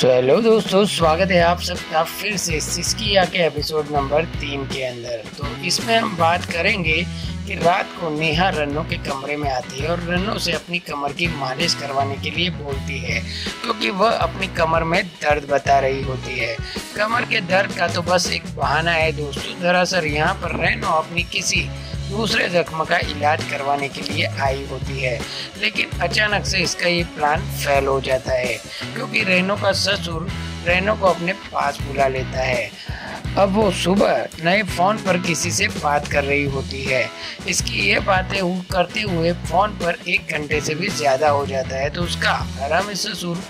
So hello दोस्तों, स्वागत है आप सबका फिर से सिस्किया के एपिसोड नंबर 3 के अंदर। तो इसमें हम बात करेंगे कि रात को नेहा रन्नू के कमरे में आती है और रन्नू से अपनी कमर की मालिश करवाने के लिए बोलती है क्योंकि वह अपनी कमर में दर्द बता रही होती है। कमर के दर्द का तो बस एक बहाना है दोस्तों। दरअसल यहाँ पर रन्नू अपनी किसी दूसरे जख्म का इलाज करवाने के लिए आई होती है, लेकिन अचानक से इसका ये प्लान फेल हो जाता है क्योंकि रेनो का ससुर रेनो को अपने पास बुला लेता है। अब वो सुबह नए फ़ोन पर किसी से बात कर रही होती है। इसकी ये बातें करते हुए फ़ोन पर 1 घंटे से भी ज़्यादा हो जाता है तो उसका हरामी ससुर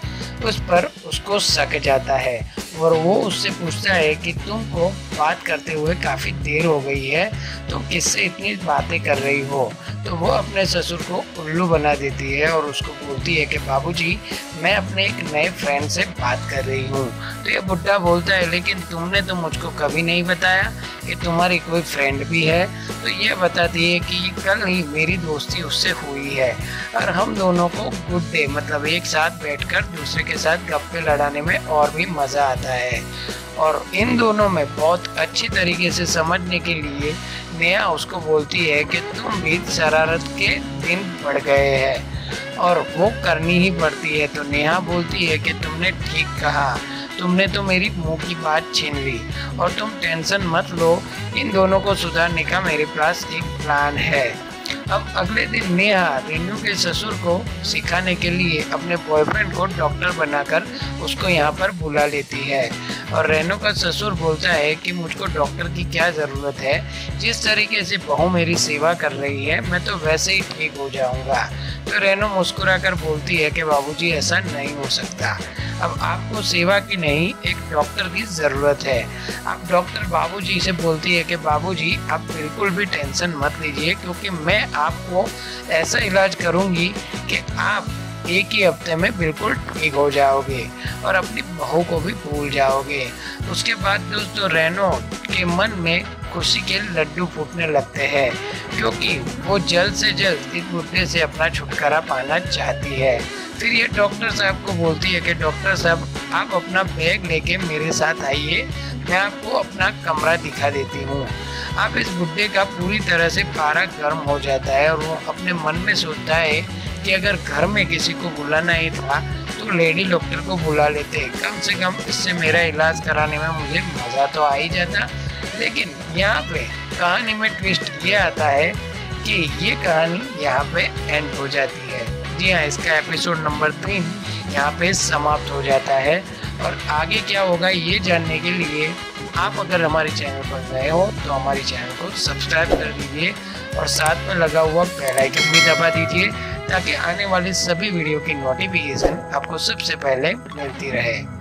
उस पर उसको सक जाता है और वो उससे पूछता है कि तुमको बात करते हुए काफ़ी देर हो गई है, तुम किससे इतनी बातें कर रही हो। तो वो अपने ससुर को उल्लू बना देती है और उसको बोलती है कि बाबूजी, मैं अपने एक नए फ्रेंड से बात कर रही हूँ। तो ये बुढ़ा बोलता है लेकिन तुमने तो मुझको कभी नहीं बताया कि तुम्हारी कोई फ्रेंड भी है। तो ये बताती है कि कल ही मेरी दोस्ती उससे हुई है और हम दोनों को गुड डे मतलब एक साथ बैठकर दूसरे के साथ गप्पे लड़ाने में और भी मज़ा आता है। और इन दोनों में बहुत अच्छी तरीके से समझने के लिए नेहा उसको बोलती है कि तुम भी शरारत के दिन बढ़ गए हैं और वो करनी ही पड़ती है। तो नेहा बोलती है कि तुमने ठीक कहा, तुमने तो मेरी मुंह की बात छीन ली और तुम टेंशन मत लो, इन दोनों को सुधारने का मेरे पास एक प्लान है। अब अगले दिन नेहा रेनू के ससुर को सिखाने के लिए अपने बॉयफ्रेंड को डॉक्टर बनाकर उसको यहाँ पर बुला लेती है और रेनू का ससुर बोलता है कि मुझको डॉक्टर की क्या ज़रूरत है, जिस तरीके से बहू मेरी सेवा कर रही है मैं तो वैसे ही ठीक हो जाऊँगा। तो रेनू मुस्कुराकर बोलती है कि बाबूजी, ऐसा नहीं हो सकता, अब आपको सेवा की नहीं एक डॉक्टर की ज़रूरत है। अब डॉक्टर बाबूजी से बोलती है कि बाबूजी, आप बिल्कुल भी टेंशन मत लीजिए क्योंकि मैं आपको ऐसा इलाज करूंगी कि आप एक ही हफ्ते में बिल्कुल ठीक हो जाओगे और अपनी बहू को भी भूल जाओगे। उसके बाद दोस्तों रेनो के मन में खुशी के लड्डू फूटने लगते हैं क्योंकि वो जल्द से जल्द इस मुद्दे से अपना छुटकारा पाना चाहती है। फिर ये डॉक्टर साहब को बोलती है कि डॉक्टर साहब, आप अपना बैग लेके मेरे साथ आइए, मैं आपको अपना कमरा दिखा देती हूँ। अब इस बुड्ढे का पूरी तरह से पारा गर्म हो जाता है और वो अपने मन में सोचता है कि अगर घर में किसी को बुलाना ही था तो लेडी डॉक्टर को बुला लेते, कम से कम इससे मेरा इलाज कराने में मुझे मज़ा तो आ ही जाता। लेकिन यहाँ पे कहानी में ट्विस्ट ये आता है कि ये कहानी यहाँ पे एंड हो जाती है। जी हाँ, इसका एपिसोड नंबर 3 यहाँ पे समाप्त हो जाता है और आगे क्या होगा ये जानने के लिए आप अगर हमारे चैनल पर नए हो तो हमारे चैनल को सब्सक्राइब कर दीजिए और साथ में लगा हुआ बेल आइकन भी दबा दीजिए ताकि आने वाले सभी वीडियो की नोटिफिकेशन आपको सबसे पहले मिलती रहे।